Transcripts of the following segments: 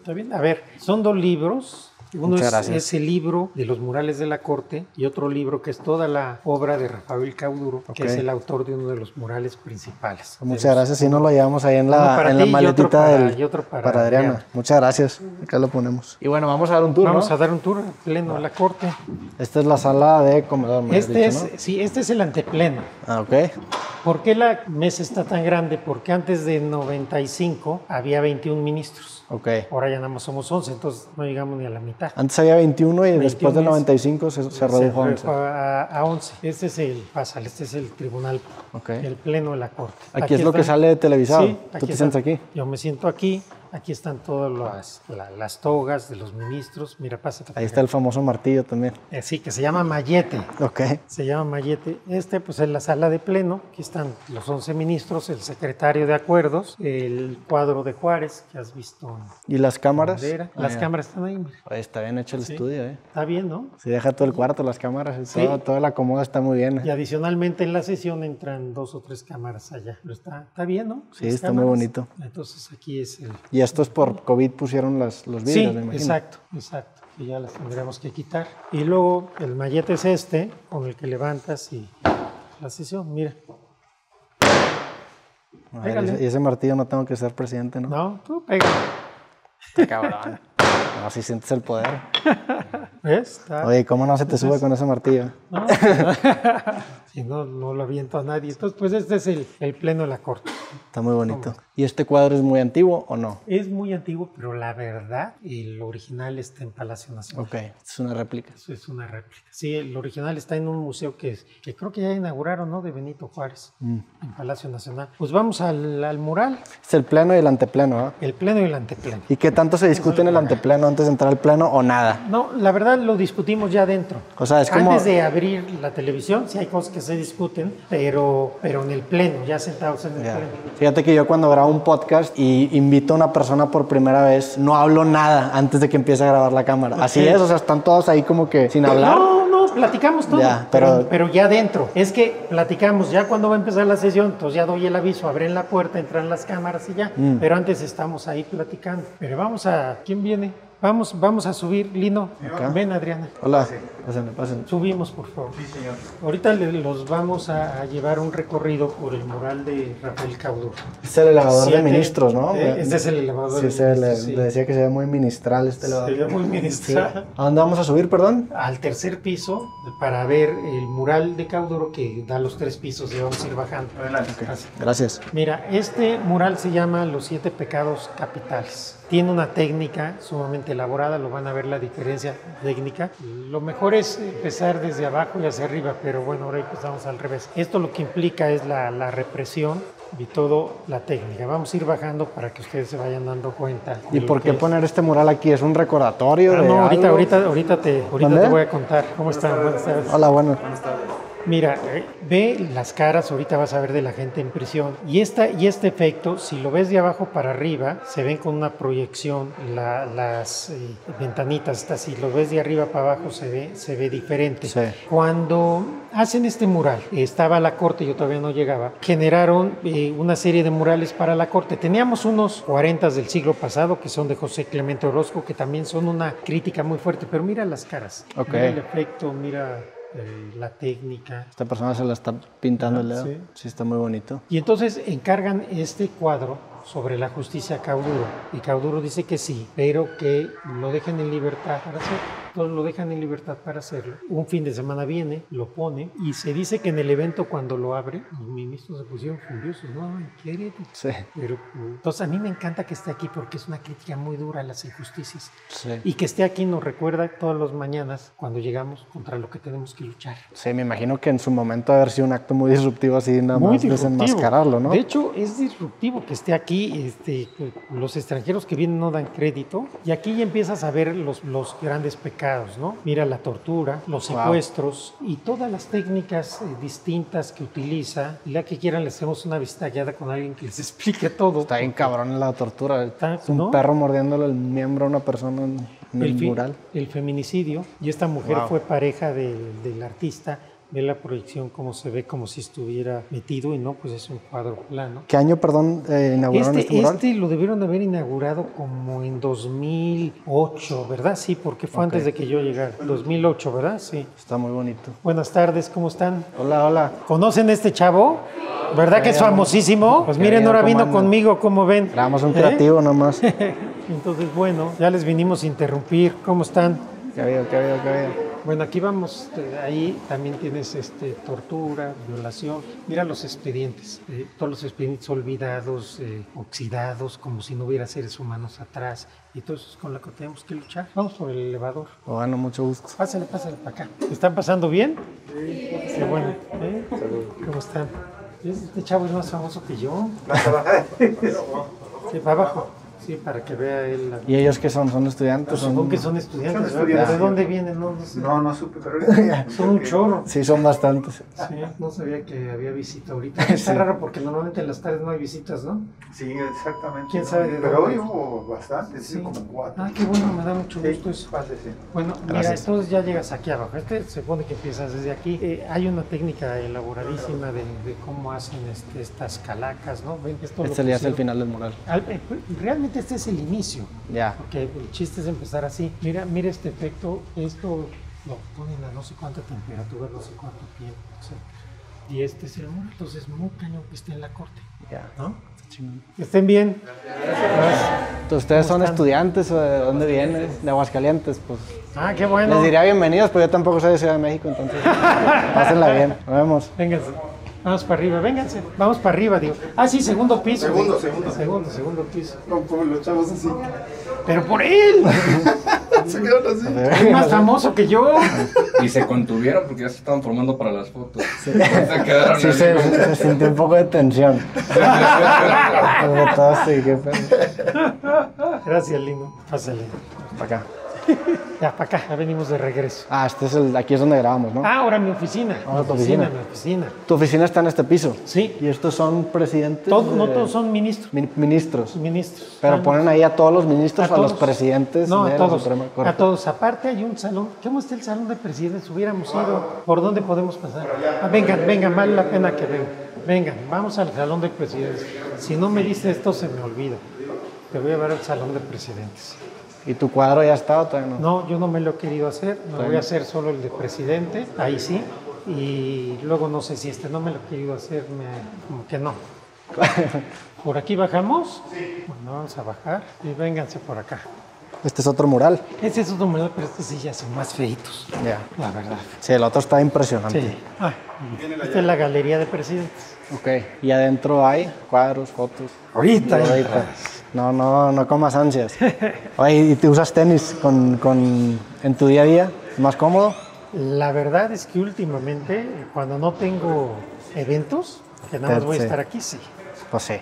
Está bien. A ver, son dos libros. Uno es el libro de los murales de la corte y otro libro que es toda la obra de Rafael Cauduro, okay, que es el autor de uno de los murales principales. Muchas gracias. Si no lo llevamos ahí en la maletita para Adriana. Muchas gracias. Acá lo ponemos. Y bueno, vamos a dar un tour. Vamos, ¿no?, a dar un tour pleno a la corte. Esta es la sala de comedor. ¿No? Sí, este es el antepleno. Ah, ok. ¿Por qué la mesa está tan grande? Porque antes de 95 había 21 ministros. Ok. Ahora ya nada más somos 11, entonces no llegamos ni a la mitad. Antes había 21 y 21 después del 95 se redujo a 11. Este es el PASAL, este es el tribunal, okay, el pleno de la corte. Aquí es lo que sale de televisado. Sí, ¿tú te sientas aquí? Yo me siento aquí. Aquí están todas las togas de los ministros. Mira, pásate. Ahí está el famoso martillo también. Sí, que se llama mallete. Ok. Se llama mallete. Este, pues, es la sala de pleno. Aquí están los 11 ministros, el secretario de acuerdos, el cuadro de Juárez, que has visto. ¿Y las cámaras? Las cámaras están ahí. Ahí está bien hecho el estudio, ¿eh? Está bien, ¿no? Se deja todo el cuarto, las cámaras, sí, todo el acomodo está muy bien. Y adicionalmente en la sesión entran 2 o 3 cámaras allá. Pero está bien, ¿no? Sí, las está cámaras, muy bonito. Entonces aquí es el... Y estos por COVID pusieron los vidrios, sí, me imagino. Exacto, exacto. Y ya las tendremos que quitar. Y luego el mallete es este, con el que levantas y la sesión, mira. Y ese martillo no tengo que ser presidente, ¿no? No, tú pégale. Está cabrón. No, si sientes el poder. ¿Ves? Oye, ¿cómo no se te sube con ese martillo? No, si no, no lo aviento a nadie. Entonces, pues este es el pleno de la corte. Está muy bonito. ¿Y este cuadro es muy antiguo o no? Es muy antiguo, pero la verdad, el original está en Palacio Nacional. Ok, es una réplica. Eso es una réplica. Sí, el original está en un museo que creo que ya inauguraron, ¿no? De Benito Juárez, en Palacio Nacional. Pues vamos al mural. Es el pleno y el antepleno, ¿eh? El pleno y el antepleno. ¿Y qué tanto se discute en el antepleno antes de entrar al pleno o nada? No, la verdad lo discutimos ya adentro. O sea, es como... Antes de abrir la televisión, sí hay cosas que se discuten, pero en el pleno, ya sentados en el pleno. Fíjate que yo cuando grabo un podcast y invito a una persona por primera vez, no hablo nada antes de que empiece a grabar la cámara. Okay. Así es, o sea, están todos ahí como que sin hablar. No, platicamos todo, ya, pero ya adentro. Es que platicamos ya cuando va a empezar la sesión, entonces ya doy el aviso, abren la puerta, entran las cámaras y ya. Pero antes estamos ahí platicando. Pero vamos a... ¿Quién viene? Vamos a subir, Lino. Okay. Ven, Adriana. Hola. Sí. Pásenme. Subimos, por favor. Sí, señor. Ahorita los vamos a llevar un recorrido por el mural de Rafael Cauduro. Es el elevador de ministros, ¿no? Este es el elevador de ministros. Sí, le decía que se ve muy ministral este elevador. Se ve muy ministral. Sí. ¿A dónde vamos a subir, perdón? Al tercer piso para ver el mural de Cauduro que da los 3 pisos y vamos a ir bajando. Adelante. Okay. Gracias. Mira, este mural se llama Los 7 pecados capitales. Tiene una técnica sumamente elaborada, lo van a ver la diferencia técnica. Lo mejor es empezar desde abajo y hacia arriba, pero bueno, ahora empezamos al revés. Esto lo que implica es la represión y toda la técnica. Vamos a ir bajando para que ustedes se vayan dando cuenta. ¿Y por qué poner este mural aquí? ¿Es un recordatorio? No, ahorita te voy a contar. ¿Cómo están? Buenas tardes. Hola, buenas tardes. Mira, ve las caras, ahorita vas a ver de la gente en prisión. Y este efecto, si lo ves de abajo para arriba, se ven con una proyección las ventanitas. Si lo ves de arriba para abajo, se ve diferente. Sí. Cuando hacen este mural, estaba la corte, yo todavía no llegaba, generaron una serie de murales para la corte. Teníamos unos 40 del siglo pasado, que son de José Clemente Orozco, que también son una crítica muy fuerte. Pero mira las caras, okay, mira el efecto, mira... la técnica. Esta persona se la está pintando el dedo. Sí. Sí, está muy bonito. Y entonces encargan este cuadro sobre la justicia a Cauduro. Y Cauduro dice que sí, pero que lo dejen en libertad para hacerlo. Entonces lo dejan en libertad para hacerlo. Un fin de semana viene, lo pone y se dice que en el evento cuando lo abre, los ministros se pusieron furiosos. No, ¿qué? Sí. Pero, entonces a mí me encanta que esté aquí porque es una crítica muy dura a las injusticias. Sí. Y que esté aquí nos recuerda todas las mañanas cuando llegamos contra lo que tenemos que luchar. Sí, me imagino que en su momento haber sido un acto muy disruptivo así, nada más desenmascararlo, ¿no? De hecho, es disruptivo que esté aquí. Los extranjeros que vienen no dan crédito y aquí ya empiezas a ver los grandes pecados, ¿no? Mira la tortura, los secuestros y todas las técnicas distintas que utiliza. La que quieran, les hacemos una vistallada con alguien que les explique todo. Está bien cabrón la tortura. Es un perro mordiéndole el miembro a una persona en el mural. El feminicidio. Y esta mujer fue pareja del artista ve la proyección como se ve, como si estuviera metido, y no, pues es un cuadro plano. ¿Qué año, perdón, inauguraron este mural? Este lo debieron haber inaugurado como en 2008, ¿verdad? Sí, porque fue antes de que yo llegara. 2008, ¿verdad? Sí. Está muy bonito. Buenas tardes, ¿cómo están? Hola, hola. ¿Conocen a este chavo? ¿Verdad que es famosísimo? Pues miren, ahora vino conmigo, ¿cómo ven? Traemos un creativo nomás. Entonces, bueno, ya les vinimos a interrumpir. ¿Cómo están? Qué bien, qué bien, qué bien. Bueno, aquí vamos, ahí también tienes tortura, violación. Mira los expedientes, todos los expedientes olvidados, oxidados, como si no hubiera seres humanos atrás. Y todo eso es con lo que tenemos que luchar. Vamos por el elevador. Bueno, mucho gusto. Pásale, pásale para acá. ¿Están pasando bien? Sí. Qué bueno. ¿Cómo están? Este chavo es más famoso que yo. Sí, para abajo. Sí, para que vea él. ¿Y ellos qué son? ¿Son estudiantes? Supongo que son estudiantes. ¿De dónde vienen? No, no sé. No, no supe, pero son un chorro. Sí, son bastantes. Sí, no sabía que había visita ahorita. Sí. Está raro porque normalmente en las tardes no hay visitas, ¿no? Sí, exactamente. ¿Quién sabe de dónde? Pero hoy hubo bastantes, sí, como 4. Ah, qué bueno, me da mucho gusto eso. Pásese. Bueno, mira, entonces ya llegas aquí abajo. Se pone que empiezas desde aquí. Hay una técnica elaboradísima de cómo hacen estas calacas, ¿no? Ven, esto le hace el final del mural. Realmente este es el inicio, porque el chiste es empezar así. Mira, mira este efecto, esto lo ponen a no sé cuánta temperatura, no sé cuánto tiempo, y este es el mundo. Entonces muy cañón que esté en la corte, ¿no? Que estén bien. Gracias. ¿Ustedes son estudiantes o de dónde vienen? De Aguascalientes, pues. Ah, qué bueno. Les diría bienvenidos, pero yo tampoco soy de Ciudad de México, entonces pásenla bien. Nos vemos. Vénganse. Vamos para arriba, vénganse, vamos para arriba, digo. Ah, sí, segundo piso. Segundo piso. No, pues los chavos así. Pero por él. Se quedaron así. Es más famoso que yo. Y se contuvieron porque ya se estaban formando para las fotos. Sí, se sintió un poco de tensión. Gracias, lindo. Pásale. Para acá. Ya, para acá, ya venimos de regreso. Ah, aquí es donde grabamos, ¿no? Ah, ahora mi oficina. Ahora tu oficina. Mi oficina. Tu oficina está en este piso. Sí. ¿Y estos son presidentes? No, todos son ministros. Ministros. Pero ponen ahí a todos los ministros, a los presidentes. No, a todos. A todos. Aparte hay un salón. ¿Cómo está el salón de presidentes? Hubiéramos ido. ¿Por dónde podemos pasar? Vengan, vale la pena que vengan. Vamos al salón de presidentes. Si no me dice esto, se me olvida. Te voy a llevar al salón de presidentes. ¿Y tu cuadro ya está o todavía no? No, yo no me lo he querido hacer, me voy a hacer solo el de presidente, ahí sí, y luego no sé si no me lo he querido hacer, como que no. ¿Por aquí bajamos? Sí. Bueno, vamos a bajar y vénganse por acá. Este es otro mural. Este es otro mural, pero estos sí ya son más feitos. Ya. La verdad. Sí, el otro está impresionante. Sí. Ah, esta es la galería de presidentes. Ok. Y adentro hay cuadros, fotos. Ahorita. No comas ansias. Oye, ¿y te usas tenis en tu día a día? ¿Más cómodo? La verdad es que últimamente, cuando no tengo eventos, que nada más voy a estar aquí, sí. Pues sí.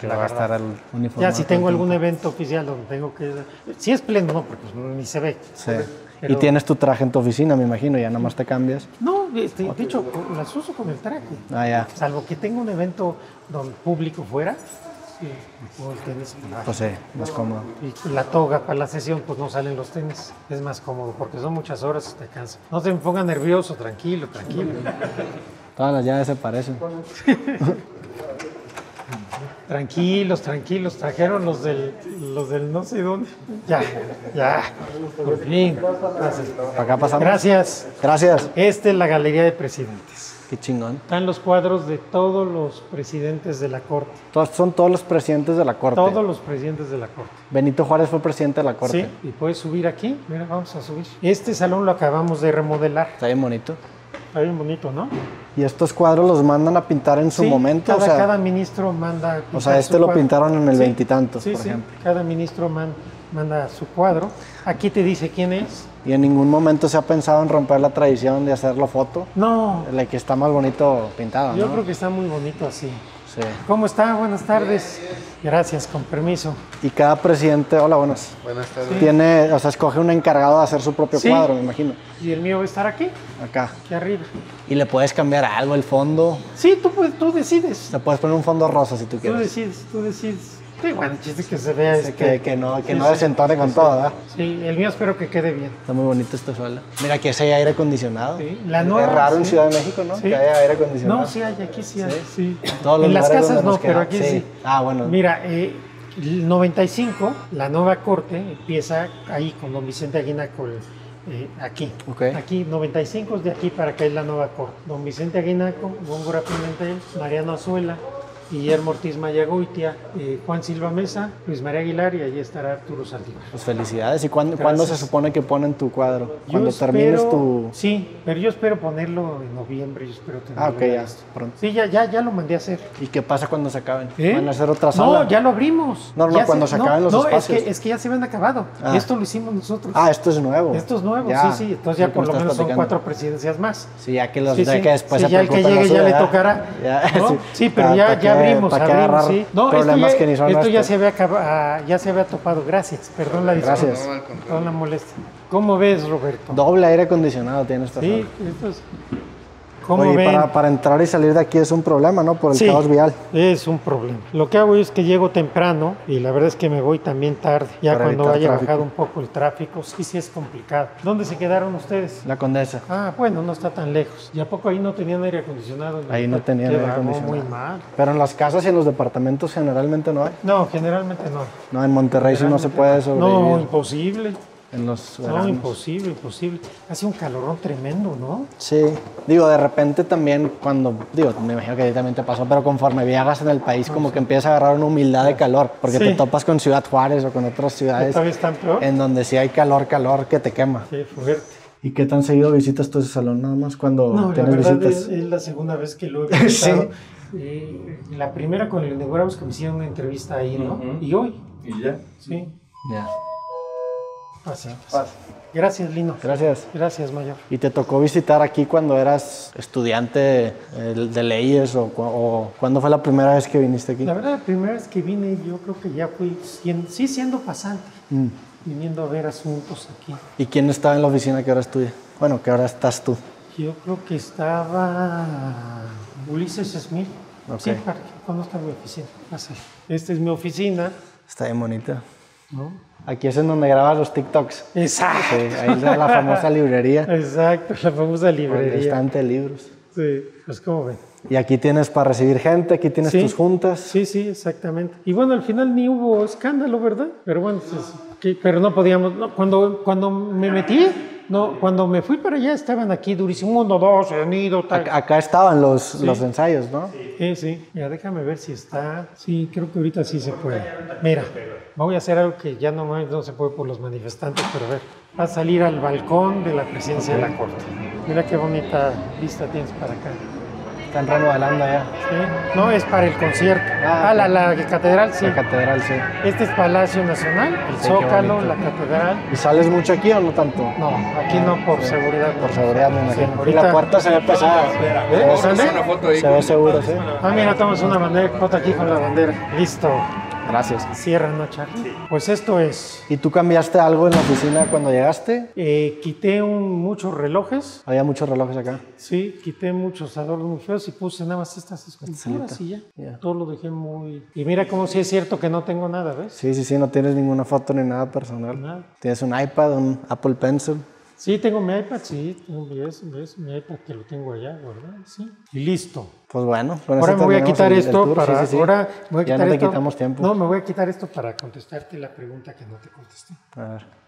Que va a estar el uniforme. Ya, si tengo algún evento oficial donde tengo que... Si es pleno, no, porque ni se ve. Sí. Pero... Y tienes tu traje en tu oficina, me imagino, ya nomás te cambias. No, de hecho, las uso con el traje. Ah, ya. Salvo que tengo un evento donde público fuera, o el tenis. Pues sí, más cómodo. Y la toga para la sesión, pues no salen los tenis. Es más cómodo, porque son muchas horas, te cansa. No te pongas nervioso, tranquilo, tranquilo. Todas las llaves se parecen. Tranquilos, trajeron los del no sé dónde. Ya, por fin. Gracias. Para acá pasamos. Gracias. Esta es la galería de presidentes. Qué chingón. Están los cuadros de todos los presidentes de la corte. Son todos los presidentes de la corte. Todos los presidentes de la corte. Benito Juárez fue presidente de la corte. Sí, y puedes subir aquí. Mira, vamos a subir. Este salón lo acabamos de remodelar. Está bien bonito. ¿No? ¿Y estos cuadros los mandan a pintar en su momento? Cada ministro manda a pintar. O sea, este lo pintaron en el veintitantos, por ejemplo. Sí, cada ministro manda su cuadro. Aquí te dice quién es. ¿Y en ningún momento se ha pensado en romper la tradición de hacerlo foto? No. La que está más bonito pintado, ¿no? Yo creo que está muy bonito así. Sí. ¿Cómo está? Buenas tardes. Gracias, con permiso. Y cada presidente, hola, buenas tardes. Tiene, o sea, escoge un encargado de hacer su propio cuadro, me imagino. Y el mío va a estar aquí. Acá. Aquí arriba. ¿Y le puedes cambiar algo el fondo? Sí, tú decides. Le puedes poner un fondo rosa si tú quieres. Tú decides. Sí, bueno, el chiste es que se vea. Que no desentone con todo, ¿verdad? Sí, el mío espero que quede bien. Está muy bonito esta sala. Mira que sí hay aire acondicionado. Sí, la nueva. Es raro en Ciudad de México, ¿no? Sí. Que haya aire acondicionado. No, sí hay, aquí sí hay. Sí. Sí. En las casas no, pero aquí sí. Ah, bueno. Mira, el 95, la nueva corte empieza ahí con don Vicente Aguinaco. Aquí, okay. Aquí, 95 es de aquí para acá es la nueva corte. Don Vicente Aguinaco, Bóngora Pimentel, Mariano Azuela, Guillermo Ortiz Mayagoitia, Juan Silva Mesa, Luis María Aguilar y allí estará Arturo Zaldívar. Pues felicidades. ¿Y cuándo se supone que ponen tu cuadro? Cuando termines tu... Sí, pero yo espero ponerlo en noviembre, yo espero tenerlo. Ah, ok, ya, pronto. Sí, ya lo mandé a hacer. ¿Y qué pasa cuando se acaben? ¿Van a hacer otra sala? No, ya lo abrimos. No, cuando se acaben los espacios. Es que ya se habían acabado. Ah. Esto lo hicimos nosotros. Ah, esto es nuevo. Esto es nuevo, ya. Sí, sí. Entonces ya por lo menos son 4 presidencias más. Sí, ya que después se ya el que llegue ya le tocará. Sí, pero ya abrimos, sí. No, esto ya se había topado. Gracias, perdón la disculpa. Gracias. No la molestia. ¿Cómo ves, Roberto? Doble aire acondicionado tiene esta sala. Sí, esto es... Oye, para entrar y salir de aquí es un problema, ¿no? Por el caos vial. Es un problema. Lo que hago es que llego temprano y la verdad es que me voy también tarde. Ya cuando haya bajado un poco el tráfico, sí es complicado. ¿Dónde se quedaron ustedes? La Condesa. Ah, bueno, no está tan lejos. ¿Y a poco ahí no tenían aire acondicionado? Ahí no tenían aire acondicionado. Muy mal. Pero en las casas y en los departamentos generalmente no hay. No, generalmente no. No, en Monterrey sí no se puede sobrevivir. No, imposible. En los veranos. No, imposible. Hace un calorón tremendo, ¿no? Sí. Digo, de repente también cuando... Digo, me imagino que a ti también te pasó, pero conforme viajas en el país, como que empiezas a agarrar una humildad de calor, porque te topas con Ciudad Juárez o con otras ciudades... ¿Todavía están peor? En donde sí hay calor que te quema. Sí, fuerte. ¿Y qué tan seguido visitas tú ese salón? Nada más cuando tienes visitas. No, la verdad es la segunda vez que lo he visitado. Sí. La primera con el de Guarabos que me hicieron una entrevista ahí, ¿no? Y hoy. ¿Y ya? Sí. Ya. Pasa. Gracias, Lino. Gracias. Gracias, Mayor. ¿Y te tocó visitar aquí cuando eras estudiante de leyes o cuándo fue la primera vez que viniste aquí? La verdad, la primera vez que vine yo creo que ya fui, siendo pasante, viniendo a ver asuntos aquí. ¿Y quién estaba en la oficina que ahora estudia? Bueno, que ahora estás tú. Yo creo que estaba Ulises Smith. Okay. Sí, ¿cuándo está mi oficina? Esta es mi oficina. Está bien bonita. ¿No? Aquí es en donde grabas los TikToks. Exacto. Sí, ahí es la famosa librería. Exacto, la famosa librería. Estante de libros. Sí, pues como ven. Y aquí tienes para recibir gente, aquí tienes tus juntas. Sí, exactamente. Y bueno, al final ni hubo escándalo, ¿verdad? Pero bueno, pero no podíamos... No, cuando me metí... No, cuando me fui para allá estaban aquí durísimo, 1, 2, sonido, tal. Acá estaban los ensayos, ¿no? Sí. Mira, déjame ver si está. Sí, creo que ahorita sí se puede. Mira, voy a hacer algo que ya no se puede por los manifestantes, pero a ver. Va a salir al balcón de la presidencia de la corte. Mira qué bonita vista tienes para acá. Están remodelando allá. Sí. No, es para el concierto. La catedral, sí. La catedral, sí. Este es Palacio Nacional, el Zócalo, la catedral. ¿Y sales mucho aquí o no tanto? No, aquí no, por seguridad. Por seguridad, me imagino. Sí. Y la puerta se ve pesada. Se ve seguro, sí. Ah, mira, tomamos una foto aquí con la bandera. Listo. Gracias. Cierra, ¿no, Charlie? Sí. Pues esto es. ¿Y tú cambiaste algo en la oficina cuando llegaste? Quité muchos relojes. ¿Había muchos relojes acá? Sí, quité muchos adornos muy feos y puse nada más estas esculturas y ya. Todo lo dejé muy... Y mira cómo sí es cierto que no tengo nada, ¿ves? Sí, no tienes ninguna foto ni nada personal. Nada. Tienes un iPad, un Apple Pencil. Sí, tengo mi iPad, mi iPad que lo tengo allá, ¿verdad? Sí. Y listo. Pues bueno. Ahora me voy a quitar esto para... Ahora me voy a quitar esto. Ya no te quitamos tiempo. No, me voy a quitar esto para contestarte la pregunta que no te contesté. A ver.